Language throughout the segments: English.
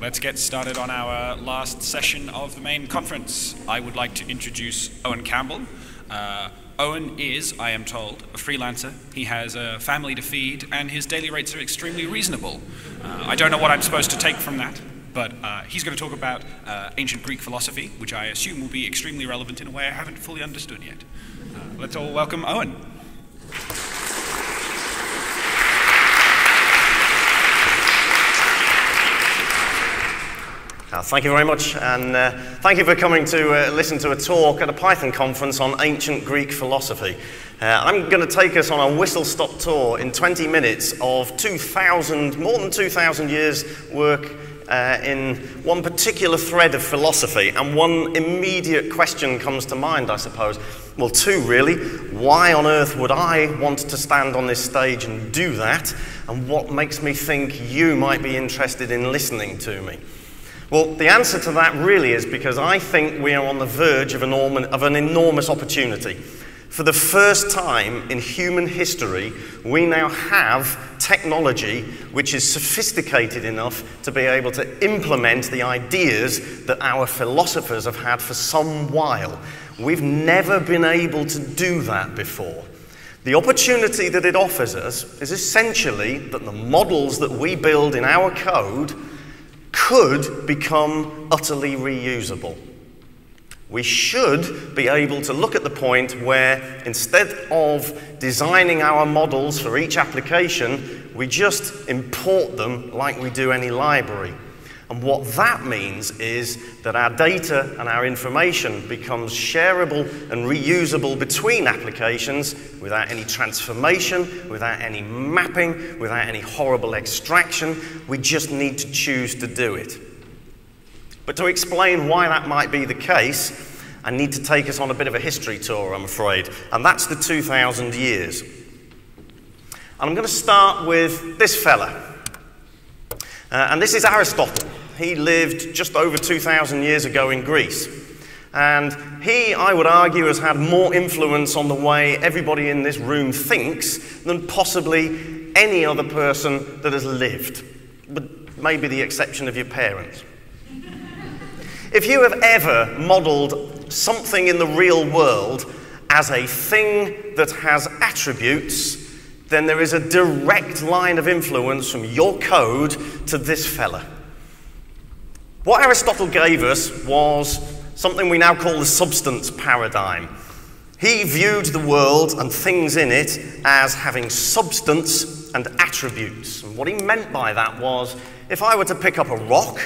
Let's get started on our last session of the main conference. I would like to introduce Owen Campbell. Owen is, I am told, a freelancer. He has a family to feed, and his daily rates are extremely reasonable. I don't know what I'm supposed to take from that, but he's going to talk about ancient Greek philosophy, which I assume will be extremely relevant in a way I haven't fully understood yet. Let's all welcome Owen. Thank you very much, and thank you for coming to listen to a talk at a Python conference on ancient Greek philosophy. I'm going to take us on a whistle-stop tour in 20 minutes of more than 2,000 years' work in one particular thread of philosophy, and one immediate question comes to mind, I suppose. Well, two really. Why on earth would I want to stand on this stage and do that, and what makes me think you might be interested in listening to me? Well, the answer to that really is because I think we are on the verge of an enormous opportunity. For the first time in human history, we now have technology which is sophisticated enough to be able to implement the ideas that our philosophers have had for some while. We've never been able to do that before. The opportunity that it offers us is essentially that the models that we build in our code could become utterly reusable. We should be able to look at the point where, instead of designing our models for each application, we just import them like we do any library. And what that means is that our data and our information becomes shareable and reusable between applications without any transformation, without any mapping, without any horrible extraction. We just need to choose to do it. But to explain why that might be the case, I need to take us on a bit of a history tour, I'm afraid. And that's the 2,000 years. And I'm going to start with this fella. And this is Aristotle. He lived just over 2,000 years ago in Greece. And he, I would argue, has had more influence on the way everybody in this room thinks than possibly any other person that has lived, with maybe the exception of your parents. If you have ever modeled something in the real world as a thing that has attributes, then there is a direct line of influence from your code to this fella. What Aristotle gave us was something we now call the substance paradigm. He viewed the world and things in it as having substance and attributes. And what he meant by that was, if I were to pick up a rock,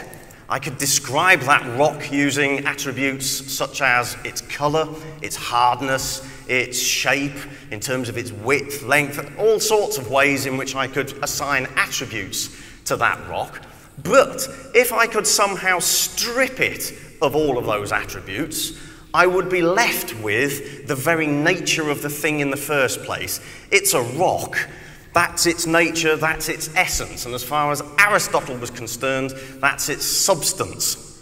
I could describe that rock using attributes such as its color, its hardness, its shape, in terms of its width, length, and all sorts of ways in which I could assign attributes to that rock. But if I could somehow strip it of all of those attributes, I would be left with the very nature of the thing in the first place. It's a rock. That's its nature, that's its essence, and as far as Aristotle was concerned, that's its substance.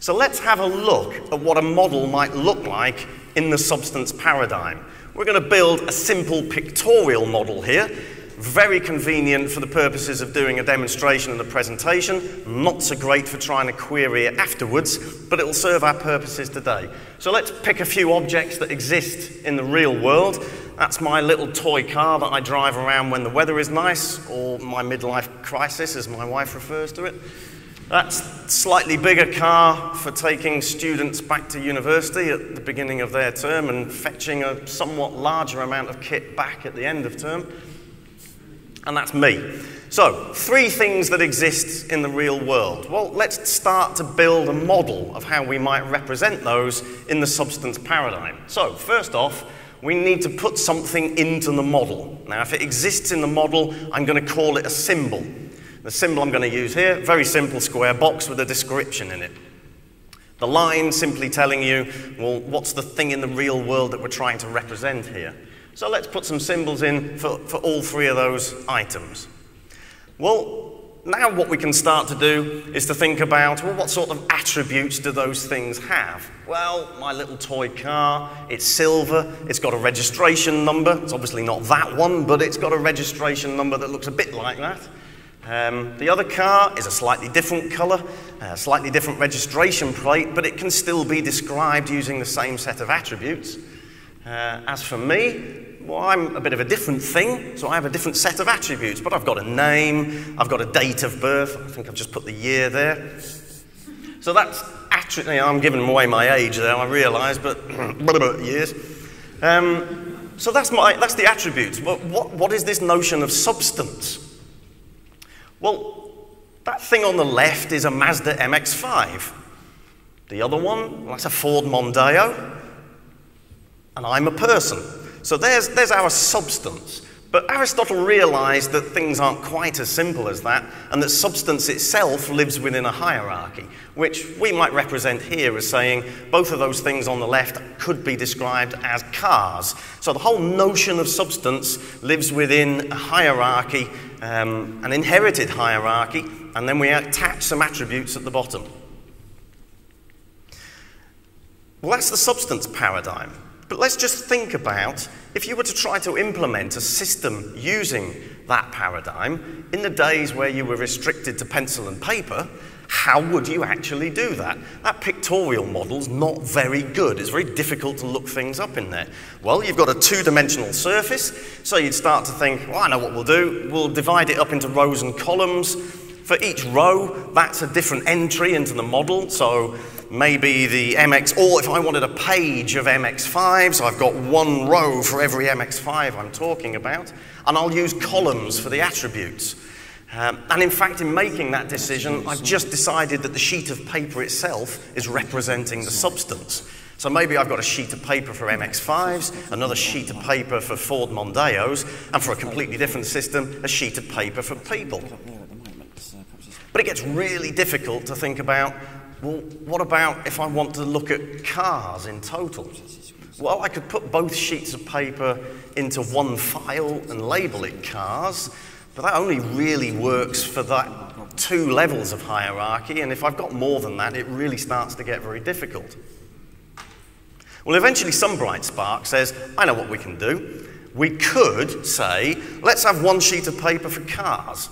So let's have a look at what a model might look like in the substance paradigm. We're going to build a simple pictorial model here, very convenient for the purposes of doing a demonstration and a presentation, not so great for trying to query it afterwards, but it will serve our purposes today. So let's pick a few objects that exist in the real world. That's my little toy car that I drive around when the weather is nice, or my midlife crisis, as my wife refers to it. That's a slightly bigger car for taking students back to university at the beginning of their term and fetching a somewhat larger amount of kit back at the end of term. And that's me. So, three things that exist in the real world. Well, let's start to build a model of how we might represent those in the substance paradigm. So, first off, we need to put something into the model. Now, if it exists in the model, I'm going to call it a symbol. The symbol I'm going to use here, very simple square box with a description in it. The line simply telling you, well, what's the thing in the real world that we're trying to represent here? So let's put some symbols in for all three of those items. Well, now what we can start to do is to think about, well, what sort of attributes do those things have? Well, my little toy car, it's silver, it's got a registration number. It's obviously not that one, but it's got a registration number that looks a bit like that. The other car is a slightly different colour, a slightly different registration plate, but it can still be described using the same set of attributes. As for me, well, I'm a bit of a different thing, so I have a different set of attributes, but I've got a name, I've got a date of birth, I think I've just put the year there. So that's actually, I'm giving away my age there, I realise, but years. So that's the attributes. What is this notion of substance? Well, that thing on the left is a Mazda MX-5. The other one, well, that's a Ford Mondeo. And I'm a person. So there's our substance. But Aristotle realized that things aren't quite as simple as that, and that substance itself lives within a hierarchy, which we might represent here as saying both of those things on the left could be described as cars. So the whole notion of substance lives within a hierarchy, an inherited hierarchy, and then we attach some attributes at the bottom. Well, that's the substance paradigm. But let's just think about if you were to try to implement a system using that paradigm in the days where you were restricted to pencil and paper, how would you actually do that? That pictorial model's not very good. It's very difficult to look things up in there. Well, you've got a two-dimensional surface, so you'd start to think, well, I know what we'll do. We'll divide it up into rows and columns. For each row, that's a different entry into the model. So maybe the MX, or if I wanted a page of MX5, so I've got one row for every MX5 I'm talking about, and I'll use columns for the attributes. And in fact, in making that decision, I've just decided that the sheet of paper itself is representing the substance. So maybe I've got a sheet of paper for MX5s, another sheet of paper for Ford Mondeos, and for a completely different system, a sheet of paper for people. But it gets really difficult to think about, well, what about if I want to look at cars in total? Well, I could put both sheets of paper into one file and label it cars, but that only really works for that two levels of hierarchy, and if I've got more than that, it really starts to get very difficult. Well, eventually some bright spark says, I know what we can do. We could say, let's have one sheet of paper for cars.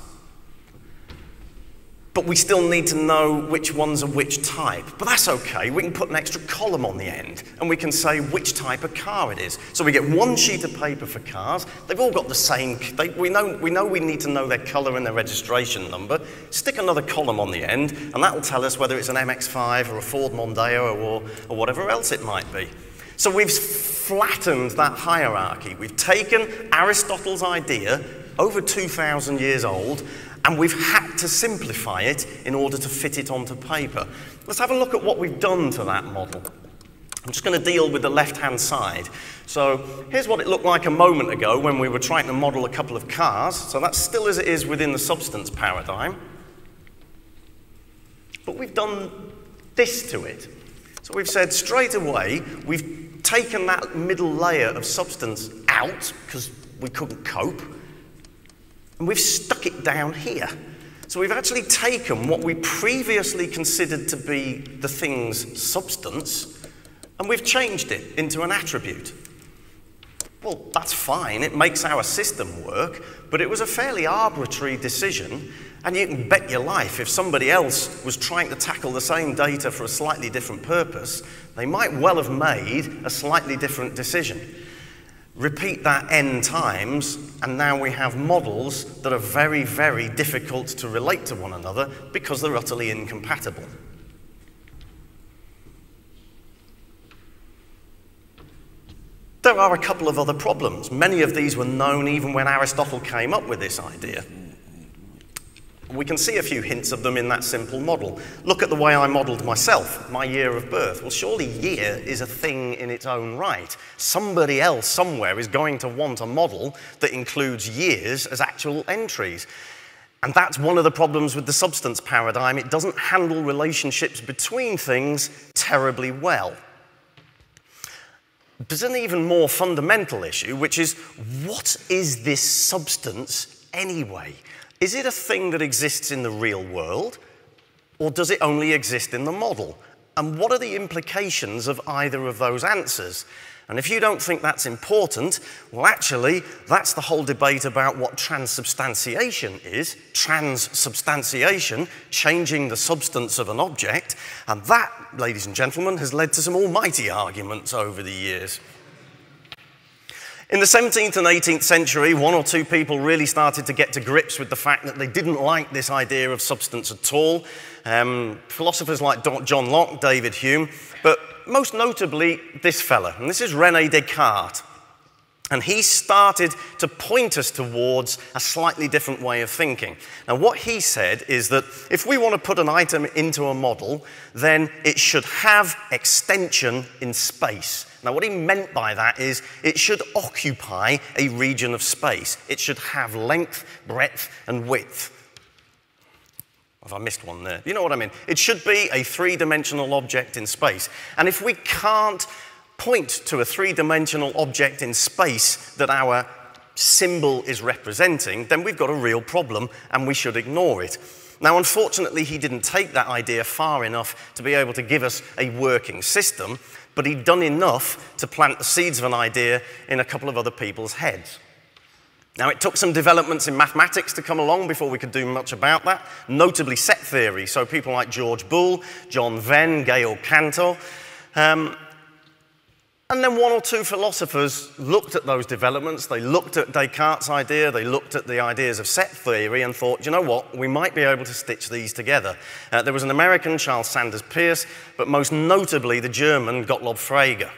But we still need to know which ones are which type. But that's okay, we can put an extra column on the end and we can say which type of car it is. So we get one sheet of paper for cars, they've all got the same, we know we need to know their colour and their registration number, stick another column on the end and that will tell us whether it's an MX-5 or a Ford Mondeo or whatever else it might be. So we've flattened that hierarchy, we've taken Aristotle's idea, over 2,000 years old, and we've had to simplify it in order to fit it onto paper. Let's have a look at what we've done to that model. I'm just going to deal with the left-hand side. So here's what it looked like a moment ago when we were trying to model a couple of cars. So that's still as it is within the substance paradigm. But we've done this to it. So we've said straight away, we've taken that middle layer of substance out because we couldn't cope. And we've stuck it down here. So we've actually taken what we previously considered to be the thing's substance, and we've changed it into an attribute. Well, that's fine, it makes our system work, but it was a fairly arbitrary decision, and you can bet your life if somebody else was trying to tackle the same data for a slightly different purpose, they might well have made a slightly different decision. Repeat that n times, and now we have models that are very, very difficult to relate to one another because they're utterly incompatible. There are a couple of other problems. Many of these were known even when Aristotle came up with this idea. We can see a few hints of them in that simple model. Look at the way I modelled myself, my year of birth. Well, surely year is a thing in its own right. Somebody else somewhere is going to want a model that includes years as actual entries. And that's one of the problems with the substance paradigm. It doesn't handle relationships between things terribly well. There's an even more fundamental issue, which is, what is this substance anyway? Is it a thing that exists in the real world, or does it only exist in the model? and what are the implications of either of those answers? And if you don't think that's important, well, actually, that's the whole debate about what transubstantiation is. Transubstantiation, changing the substance of an object. And that, ladies and gentlemen, has led to some almighty arguments over the years. In the 17th and 18th century, one or two people really started to get to grips with the fact that they didn't like this idea of substance at all. Philosophers like John Locke, David Hume, but most notably this fella, and this is René Descartes. And he started to point us towards a slightly different way of thinking. Now, what he said is that if we want to put an item into a model, then it should have extension in space. Now, what he meant by that is it should occupy a region of space. It should have length, breadth, and width. Have I missed one there? You know what I mean. It should be a three-dimensional object in space. And if we can't point to a three-dimensional object in space that our symbol is representing, then we've got a real problem and we should ignore it. Now, unfortunately, he didn't take that idea far enough to be able to give us a working system, but he'd done enough to plant the seeds of an idea in a couple of other people's heads. Now, it took some developments in mathematics to come along before we could do much about that, notably set theory. So people like George Boole, John Venn, Georg Cantor, and then one or two philosophers looked at those developments. They looked at Descartes' idea, they looked at the ideas of set theory and thought, you know what, we might be able to stitch these together. There was an American, Charles Sanders Peirce, but most notably the German, Gottlob Frege.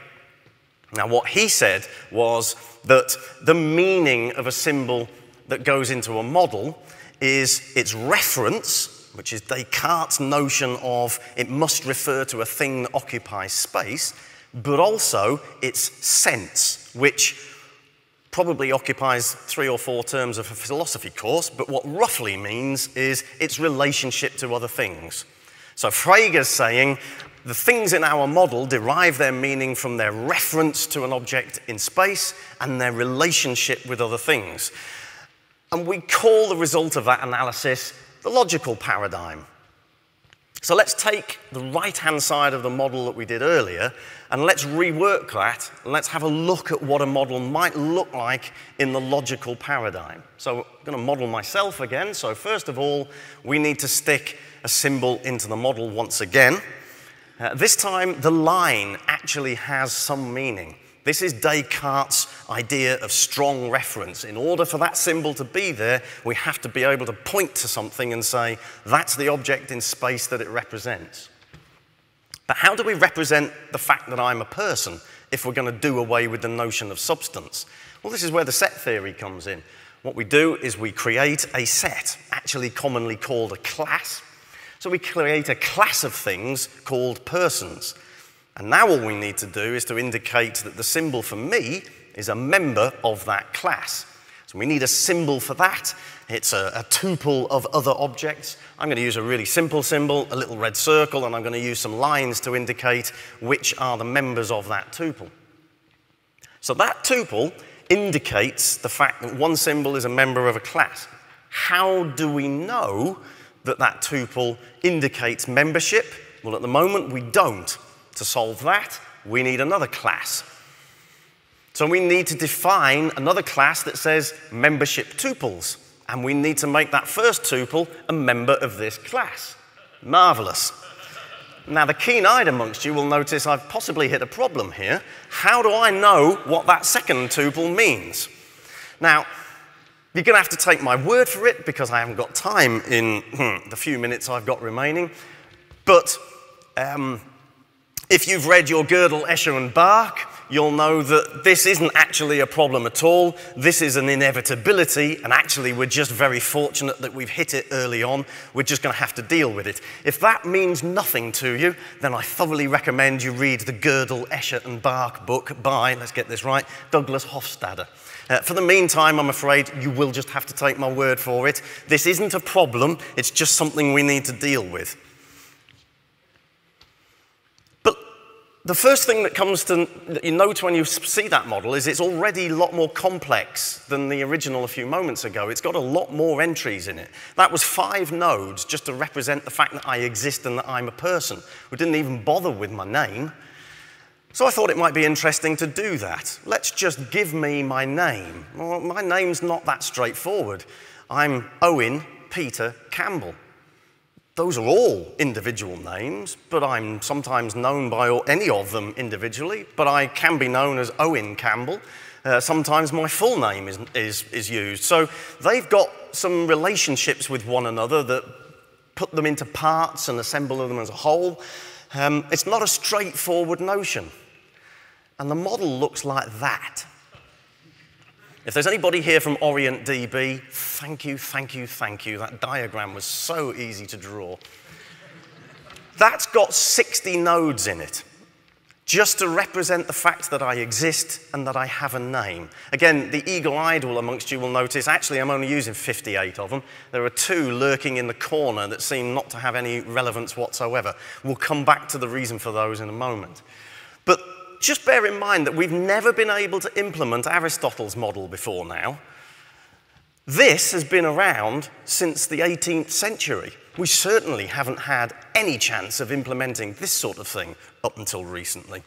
Now, what he said was that the meaning of a symbol that goes into a model is its reference, which is Descartes' notion of it must refer to a thing that occupies space, but also its sense, which probably occupies 3 or 4 terms of a philosophy course, but what roughly means is its relationship to other things. So Frege's saying the things in our model derive their meaning from their reference to an object in space and their relationship with other things. And we call the result of that analysis the logical paradigm. So let's take the right-hand side of the model that we did earlier and let's rework that and let's have a look at what a model might look like in the logical paradigm. So I'm going to model myself again. So first of all, we need to stick a symbol into the model once again. This time, the line actually has some meaning. This is Descartes' idea of strong reference. In order for that symbol to be there, we have to be able to point to something and say, that's the object in space that it represents. But how do we represent the fact that I'm a person if we're going to do away with the notion of substance? Well, this is where the set theory comes in. What we do is we create a set, actually commonly called a class. So we create a class of things called persons. And now all we need to do is to indicate that the symbol for me is a member of that class. So we need a symbol for that. It's a tuple of other objects. I'm going to use a really simple symbol, a little red circle, and I'm going to use some lines to indicate which are the members of that tuple. So that tuple indicates the fact that one symbol is a member of a class. How do we know that that tuple indicates membership? Well, at the moment, we don't. To solve that, we need another class. So we need to define another class that says membership tuples, and we need to make that first tuple a member of this class. Marvelous. Now, the keen-eyed amongst you will notice I've possibly hit a problem here. How do I know what that second tuple means? Now, you're going to have to take my word for it because I haven't got time in the few minutes I've got remaining, but if you've read your Gödel, Escher and Bach, you'll know that this isn't actually a problem at all. This is an inevitability, and actually we're just very fortunate that we've hit it early on. We're just going to have to deal with it. If that means nothing to you, then I thoroughly recommend you read the Gödel, Escher and Bach book by, let's get this right, Douglas Hofstadter. For the meantime, I'm afraid you will just have to take my word for it. This isn't a problem, it's just something we need to deal with. the first thing that comes to that you note when you see that model is it's already a lot more complex than the original a few moments ago. It's got a lot more entries in it. That was 5 nodes just to represent the fact that I exist and that I'm a person. We didn't even bother with my name. So I thought it might be interesting to do that. Let's just give me my name. Well, my name's not that straightforward. I'm Owen Peter Campbell. Those are all individual names, but I'm sometimes known by any of them individually, but I can be known as Owen Campbell. Sometimes my full name is used. So they've got some relationships with one another that put them into parts and assemble them as a whole. It's not a straightforward notion. And the model looks like that. If there's anybody here from OrientDB, thank you. That diagram was so easy to draw. That's got 60 nodes in it, just to represent the fact that I exist and that I have a name. Again, the eagle-eyed amongst you will notice, actually, I'm only using 58 of them. There are 2 lurking in the corner that seem not to have any relevance whatsoever. We'll come back to the reason for those in a moment. But just bear in mind that we've never been able to implement Aristotle's model before now. This has been around since the 18th century. We certainly haven't had any chance of implementing this sort of thing up until recently.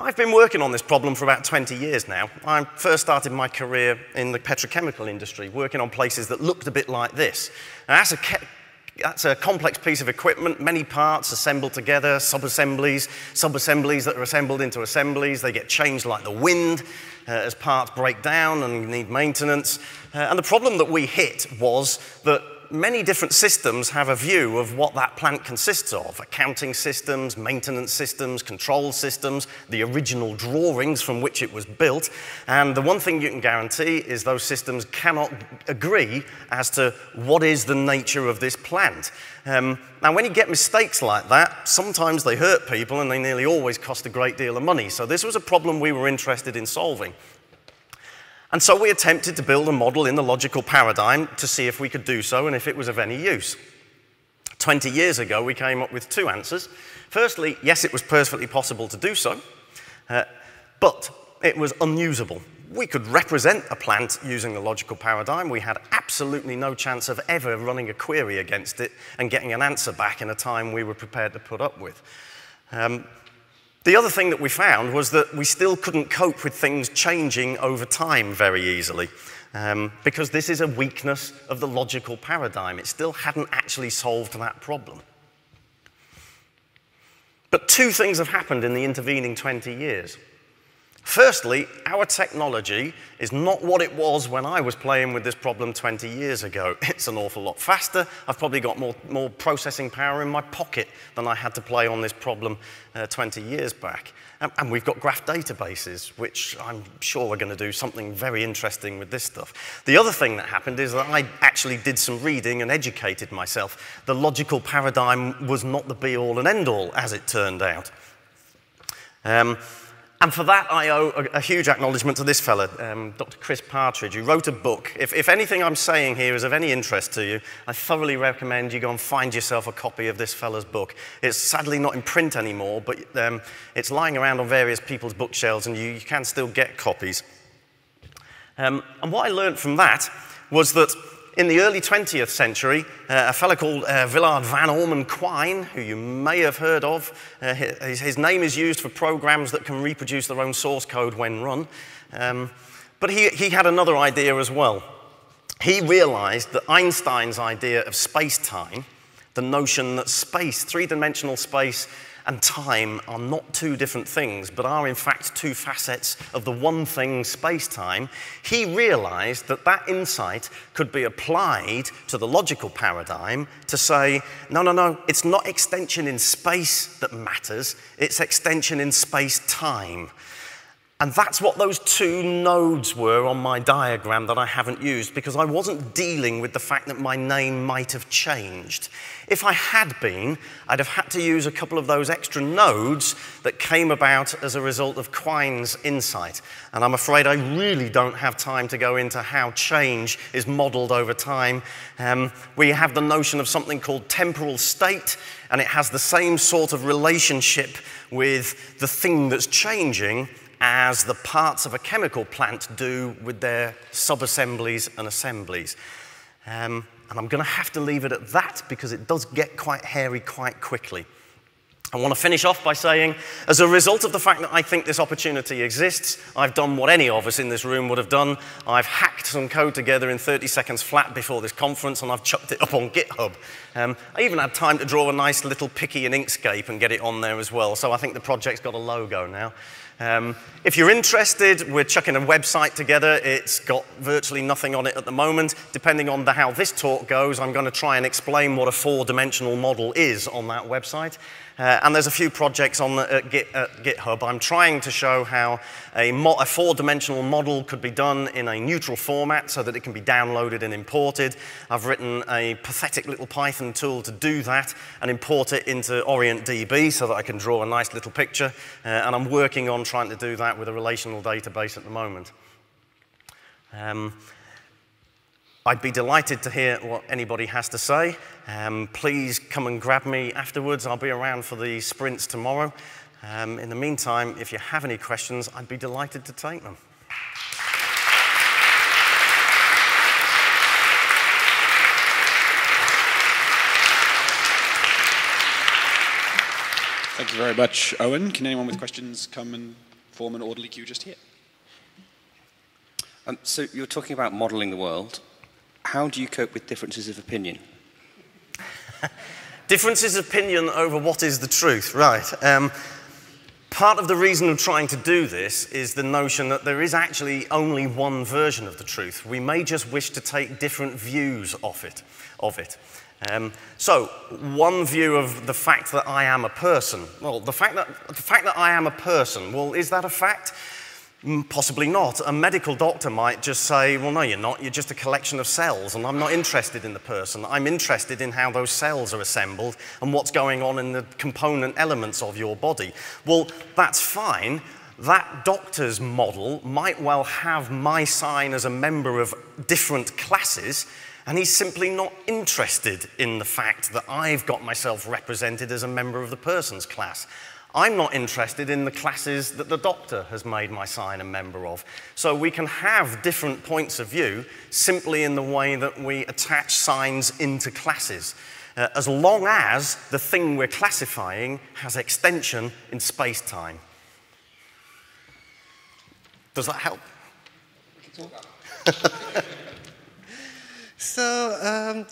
I've been working on this problem for about 20 years now. I first started my career in the petrochemical industry, working on places that looked a bit like this. Now, that's a complex piece of equipment, many parts assembled together, sub-assemblies, sub-assemblies that are assembled into assemblies. They get changed like the wind as parts break down and need maintenance. And the problem that we hit was that many different systems have a view of what that plant consists of. Accounting systems, maintenance systems, control systems, the original drawings from which it was built. And the one thing you can guarantee is those systems cannot agree as to what is the nature of this plant. Now, when you get mistakes like that, sometimes they hurt people and they nearly always cost a great deal of money. So this was a problem we were interested in solving. And so we attempted to build a model in the logical paradigm to see if we could do so and if it was of any use. 20 years ago, we came up with 2 answers. Firstly, yes, it was perfectly possible to do so, but it was unusable. We could represent a plant using the logical paradigm. We had absolutely no chance of ever running a query against it and getting an answer back in a time we were prepared to put up with. The other thing that we found was that we still couldn't cope with things changing over time very easily, because this is a weakness of the logical paradigm. It still hadn't actually solved that problem. But 2 things have happened in the intervening 20 years. Firstly, our technology is not what it was when I was playing with this problem 20 years ago. It's an awful lot faster. I've probably got more processing power in my pocket than I had to play on this problem 20 years back. And we've got graph databases, which I'm sure are going to do something very interesting with this stuff. The other thing that happened is that I actually did some reading and educated myself. The logical paradigm was not the be-all and end-all, as it turned out. And for that, I owe a huge acknowledgement to this fella, Dr. Chris Partridge, who wrote a book. If anything I'm saying here is of any interest to you, I thoroughly recommend you go and find yourself a copy of this fella's book. It's sadly not in print anymore, but it's lying around on various people's bookshelves, and you can still get copies. And what I learned from that was that in the early 20th century, a fellow called Willard van Orman Quine, who you may have heard of, his name is used for programs that can reproduce their own source code when run, but he had another idea as well. He realized that Einstein's idea of space-time, the notion that space, three-dimensional space, and time are not 2 different things, but are in fact 2 facets of the one thing, space-time, he realized that that insight could be applied to the logical paradigm to say, no, it's not extension in space that matters, it's extension in space-time. And that's what those two nodes were on my diagram that I haven't used, because I wasn't dealing with the fact that my name might have changed. If I had been, I'd have had to use a couple of those extra nodes that came about as a result of Quine's insight. And I'm afraid I really don't have time to go into how change is modelled over time. We have the notion of something called temporal state, and it has the same sort of relationship with the thing that's changing as the parts of a chemical plant do with their sub-assemblies and assemblies. And I'm going to have to leave it at that because it does get quite hairy quite quickly. I want to finish off by saying, as a result of the fact that I think this opportunity exists, I've done what any of us in this room would have done. I've hacked some code together in 30 seconds flat before this conference, and I've chucked it up on GitHub. I even had time to draw a nice little picky in Inkscape and get it on there as well, so I think the project's got a logo now. If you're interested, we're chucking a website together. It's got virtually nothing on it at the moment. Depending on how this talk goes, I'm going to try and explain what a four-dimensional model is on that website. And there's a few projects on GitHub. I'm trying to show how a four-dimensional model could be done in a neutral format so that it can be downloaded and imported. I've written a pathetic little Python tool to do that and import it into OrientDB so that I can draw a nice little picture. And I'm working on trying to do that with a relational database at the moment. I'd be delighted to hear what anybody has to say. Please come and grab me afterwards. I'll be around for the sprints tomorrow. In the meantime, if you have any questions, I'd be delighted to take them. Thank you very much, Owen. Can anyone with questions come and form an orderly queue just here? So you're talking about modeling the world. How do you cope with differences of opinion? Differences of opinion over what is the truth, right. Part of the reason of trying to do this is the notion that there is actually only one version of the truth. We may just wish to take different views of it. So, one view of the fact that I am a person. Well, the fact that I am a person, well, is that a fact? Possibly not. A medical doctor might just say, well, no, you're not. You're just a collection of cells, and I'm not interested in the person. I'm interested in how those cells are assembled and what's going on in the component elements of your body. Well, that's fine. That doctor's model might well have my sign as a member of different classes, and he's simply not interested in the fact that I've got myself represented as a member of the person's class. I'm not interested in the classes that the doctor has made my sign a member of. So we can have different points of view simply in the way that we attach signs into classes, as long as the thing we're classifying has extension in space-time. Does that help? So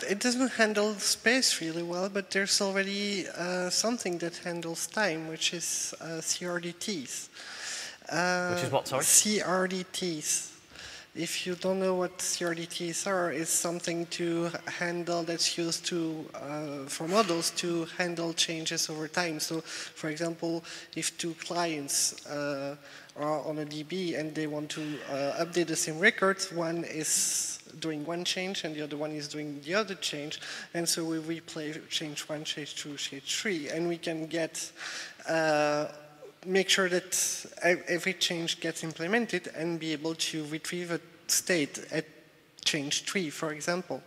it doesn't handle space really well, but there's already something that handles time, which is CRDTs. Which is what, sorry? CRDTs. If you don't know what CRDTs are, it's something to handle that's used to, for models to handle changes over time. So, for example, if two clients are on a DB and they want to update the same record, one is doing one change and the other one is doing the other change, and so we replay change one, change two, change three, and we can get make sure that every change gets implemented and be able to retrieve a state at change 3, for example.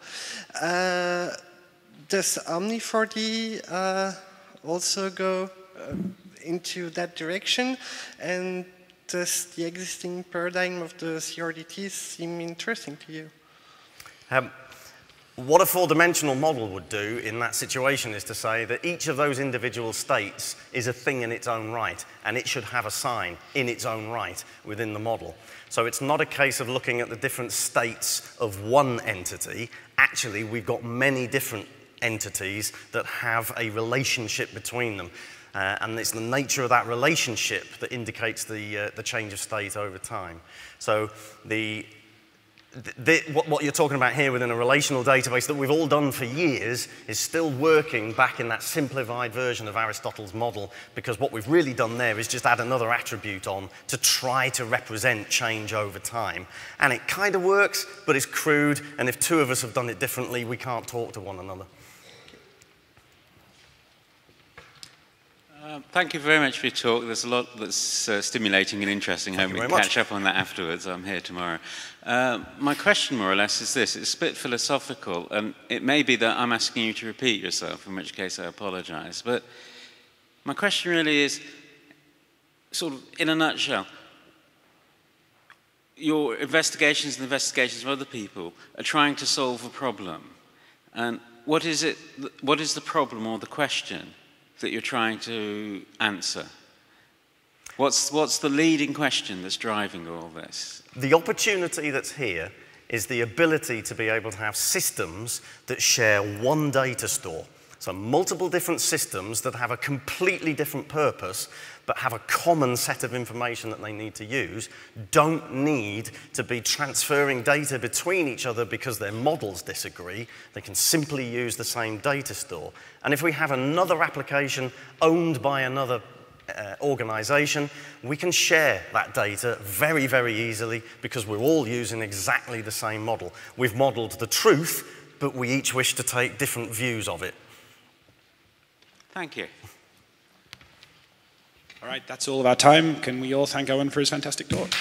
Does Omni4D also go into that direction? And does the existing paradigm of the CRDTs seem interesting to you? What a four-dimensional model would do in that situation is to say that each of those individual states is a thing in its own right, and it should have a sign in its own right within the model. So it's not a case of looking at the different states of one entity. Actually, we've got many different entities that have a relationship between them. And it's the nature of that relationship that indicates the change of state over time. So the what you're talking about here within a relational database that we've all done for years is still working back in that simplified version of Aristotle's model, because what we've really done there is just add another attribute on to try to represent change over time. And it kind of works, but it's crude, and if two of us have done it differently, we can't talk to one another. Thank you very much for your talk. There's a lot that's stimulating and interesting. Hope we can catch up on that afterwards. I'm here tomorrow. My question, more or less, is this. It's a bit philosophical, and it may be that I'm asking you to repeat yourself, in which case I apologize. But my question really is, sort of in a nutshell, your investigations and investigations of other people are trying to solve a problem. And what is it, what is the problem or the question that you're trying to answer? What's the leading question that's driving all this? The opportunity that's here is the ability to be able to have systems that share one data store. So multiple different systems that have a completely different purpose, but have a common set of information that they need to use, don't need to be transferring data between each other because their models disagree. They can simply use the same data store. And if we have another application owned by another organization, we can share that data very, very easily because we're all using exactly the same model. We've modeled the truth, but we each wish to take different views of it. Thank you. All right, that's all of our time. Can we all thank Owen for his fantastic talk?